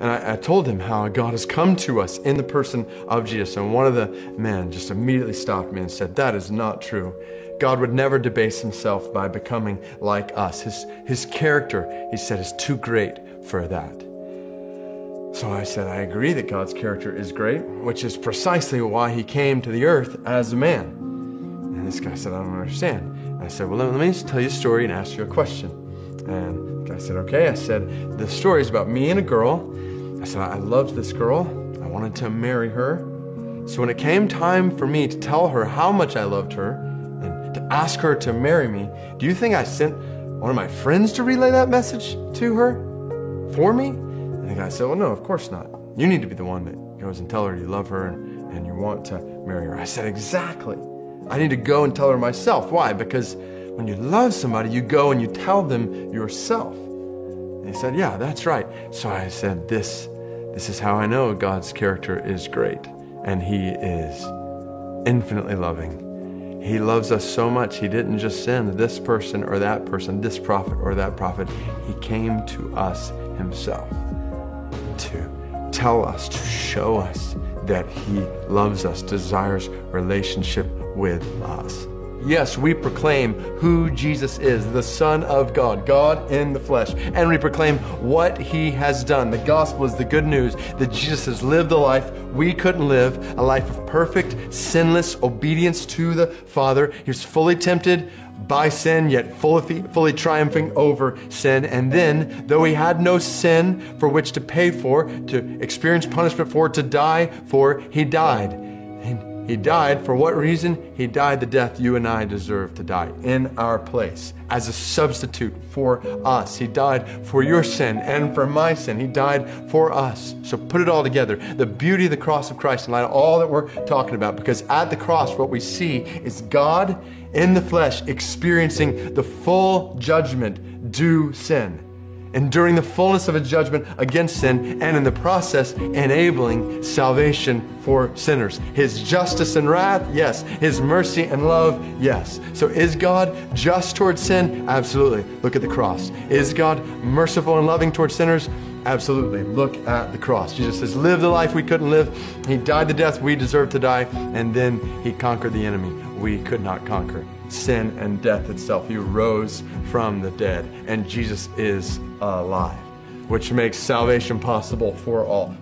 And I told him how God has come to us in the person of Jesus. And one of the men just immediately stopped me and said, that is not true. God would never debase himself by becoming like us. His character, he said, is too great for that. So I said, I agree that God's character is great, which is precisely why he came to the earth as a man. And this guy said, I don't understand. And I said, well, let me just tell you a story and ask you a question. And the guy said, okay. I said, the story is about me and a girl. I said, I loved this girl. I wanted to marry her. So when it came time for me to tell her how much I loved her and to ask her to marry me, do you think I sent one of my friends to relay that message to her for me? And the guy said, well, no, of course not. You need to be the one that goes and tell her you love her and you want to marry her. I said, exactly. I need to go and tell her myself. Why? Because when you love somebody, you go and you tell them yourself. And he said, yeah, that's right. So I said, this is how I know God's character is great. And he is infinitely loving. He loves us so much, he didn't just send this person or that person, this prophet or that prophet. He came to us himself to tell us, to show us that he loves us, desires relationship with us. Yes, we proclaim who Jesus is, the Son of God, God in the flesh, and we proclaim what he has done. The gospel is the good news that Jesus has lived the life we couldn't live, a life of perfect, sinless obedience to the Father. He was fully tempted by sin, yet fully triumphing over sin. And then, though he had no sin for which to pay for, to experience punishment for, to die for, he died. He died for what reason? He died the death you and I deserve to die in our place as a substitute for us. He died for your sin and for my sin. He died for us. So put it all together. The beauty of the cross of Christ in light of all that we're talking about, because at the cross, what we see is God in the flesh experiencing the full judgment due sin, enduring the fullness of a judgment against sin, and in the process enabling salvation for sinners. His justice and wrath, yes. His mercy and love, yes. So is God just towards sin? Absolutely. Look at the cross. Is God merciful and loving towards sinners? Absolutely. Look at the cross. Jesus has lived the life we couldn't live. He died the death we deserve to die, and then he conquered the enemy we could not conquer, sin and death itself. He rose from the dead, and Jesus is alive, which makes salvation possible for all.